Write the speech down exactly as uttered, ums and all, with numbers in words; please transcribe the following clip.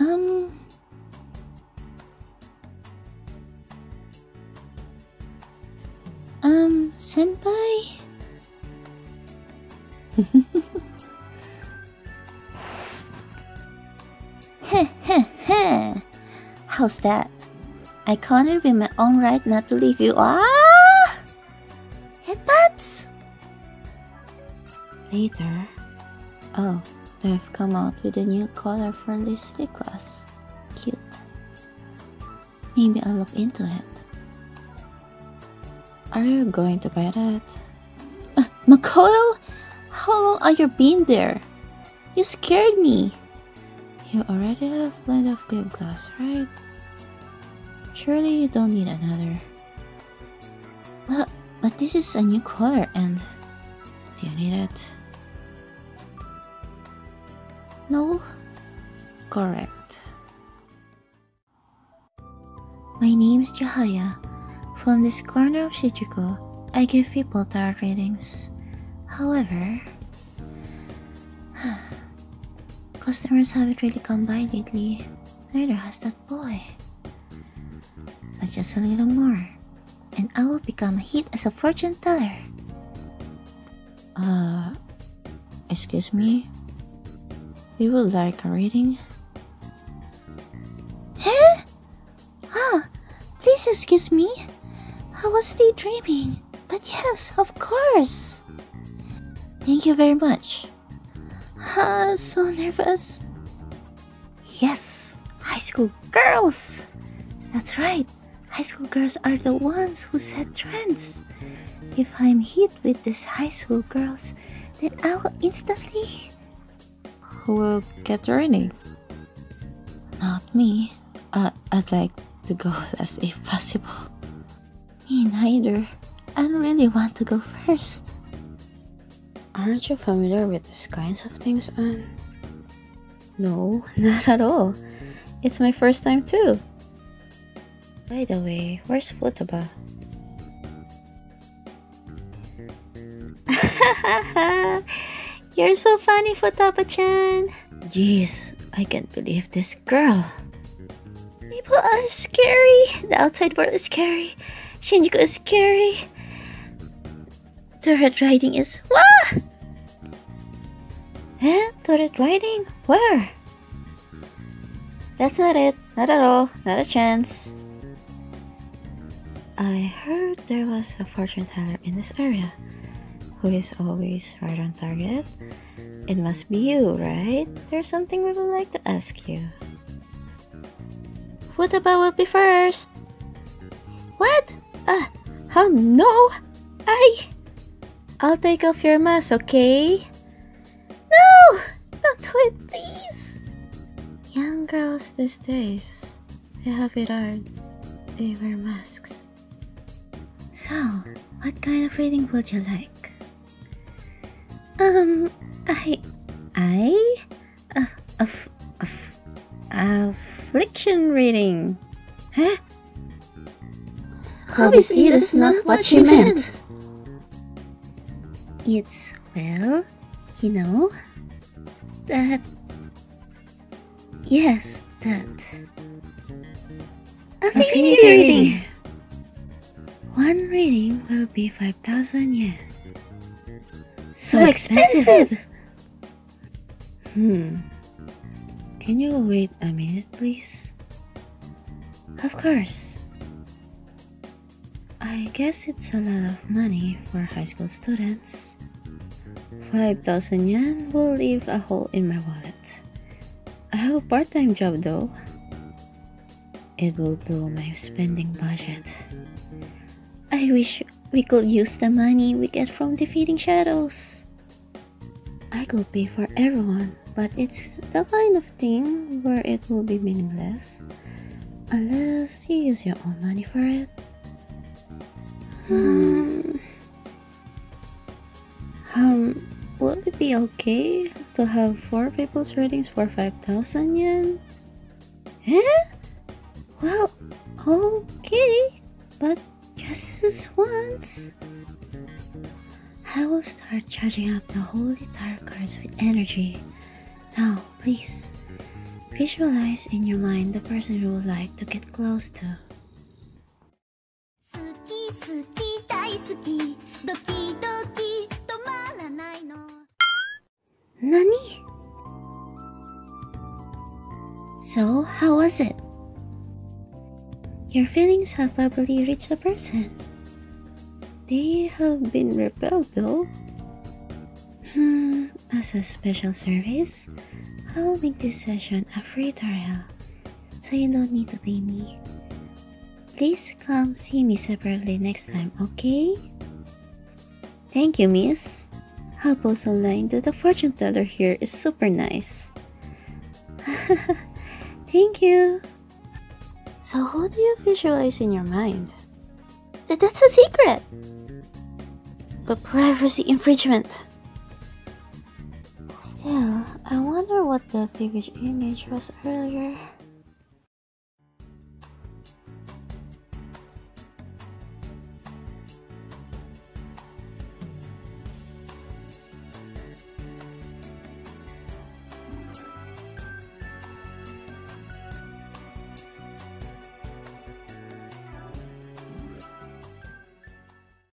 Um... Um, senpai? Heh heh heh! How's that? I caught it in my own right not to leave you. Ah! Headbutts! Later. Oh, they've come out with a new color for this class. Cute. Maybe I'll look into it. Are you going to buy that? Uh, Makoto? How long have you been there? You scared me! You already have plenty of game glass, right? Surely you don't need another. But, but this is a new color and... Do you need it? No? Correct. My name is Jahaya. From this corner of Shichiko, I give people tarot readings. However... customers haven't really come by lately. Neither has that boy. But just a little more, and I will become a hit as a fortune teller. Uh... Excuse me? We would like a reading. Huh? Ah, please excuse me. I was daydreaming. But yes, of course. Thank you very much. Ah, so nervous. Yes, high school girls. That's right. High school girls are the ones who set trends. If I'm hit with these high school girls, then I will instantly... Who will get the reading? Not me. Uh, I'd like to go last if possible. Me neither. I don't really want to go first. Aren't you familiar with these kinds of things, Anne? No, not at all. It's my first time too. By the way, where's Futaba? You're so funny, Futaba-chan! Jeez, I can't believe this girl. People are scary. The outside world is scary. Shinjuku is scary. Turret riding is... Wah! Huh? Turret riding? Where? That's not it. Not at all. Not a chance. I heard there was a fortune teller in this area who is always right on target. It must be you, right? There's something we would like to ask you. Futaba will be first! What? Uh, um, no! I... I'll take off your mask, okay? No! Don't do it, please! Young girls these days, they have it hard. They wear masks. So, what kind of reading would you like? Um, I... I? Uh, a... a... a... affliction reading. Huh? Obviously, Obviously that's not what she meant. It's, well, you know, that... Yes, that... Affinity reading! One reading will be five thousand yen. So, so expensive! expensive! Hmm... Can you wait a minute, please? Of course. I guess it's a lot of money for high school students. five thousand yen will leave a hole in my wallet. I have a part-time job though. It will blow my spending budget. I wish we could use the money we get from defeating shadows. I could pay for everyone, but it's the kind of thing where it will be meaningless unless you use your own money for it. Um, um will it be okay to have four people's ratings for five thousand yen? Huh? Well, okay, but just this once. I will start charging up the holy tarot cards with energy. Now, please, Visualize in your mind the person you would like to get close to. Nani? So, how was it? Your feelings have probably reached the person. They have been repelled though. Hmm, as a special service, I'll make this session a free trial, so you don't need to pay me. Please come see me separately next time, okay? Thank you, miss. Help us online that the fortune teller here is super nice. Thank you. So who do you visualize in your mind? That that's a secret! But privacy infringement. Still, I wonder what the vivid image was earlier.